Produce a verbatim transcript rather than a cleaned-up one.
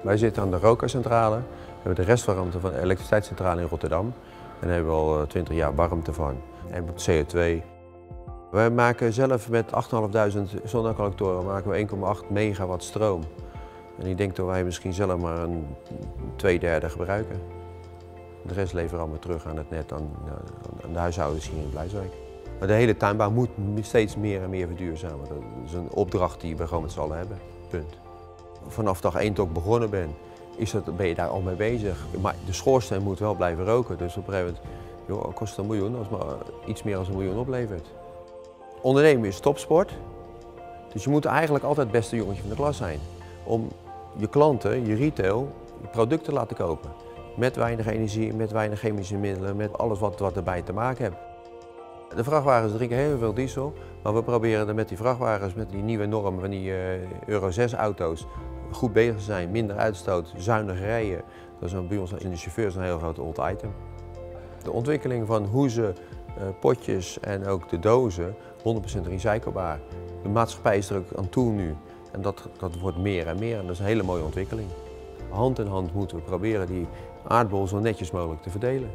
Wij zitten aan de Roka-centrale, hebben de restwarmte van de elektriciteitscentrale in Rotterdam en hebben we al twintig jaar warmte van en C O twee. Wij maken zelf met achtduizend vijfhonderd zonnecollectoren maken we één komma acht megawatt stroom. En ik denk dat wij misschien zelf maar een twee derde gebruiken. De rest leveren allemaal terug aan het net, aan, aan de huishoudens hier in Blijswijk. Maar de hele tuinbouw moet steeds meer en meer verduurzamen. Dat is een opdracht die we gewoon met z'n allen hebben. Punt. Vanaf dag één dat ik begonnen ben, is dat, ben je daar al mee bezig. Maar de schoorsteen moet wel blijven roken. Dus op een gegeven moment joh, kost het een miljoen, als maar iets meer dan een miljoen oplevert. Ondernemen is topsport. Dus je moet eigenlijk altijd het beste jongetje van de klas zijn. Om je klanten, je retail, je producten te laten kopen. Met weinig energie, met weinig chemische middelen, met alles wat, wat erbij te maken heeft. De vrachtwagens drinken heel veel diesel, maar we proberen er met die vrachtwagens, met die nieuwe normen van die uh, Euro zes auto's, goed bezig te zijn, minder uitstoot, zuiniger rijden. Dat is bij ons in de chauffeurs een heel groot old item. De ontwikkeling van hoezen, uh, potjes en ook de dozen, honderd procent recyclebaar. De maatschappij is er ook aan toe nu en dat, dat wordt meer en meer en dat is een hele mooie ontwikkeling. Hand in hand moeten we proberen die aardbol zo netjes mogelijk te verdelen.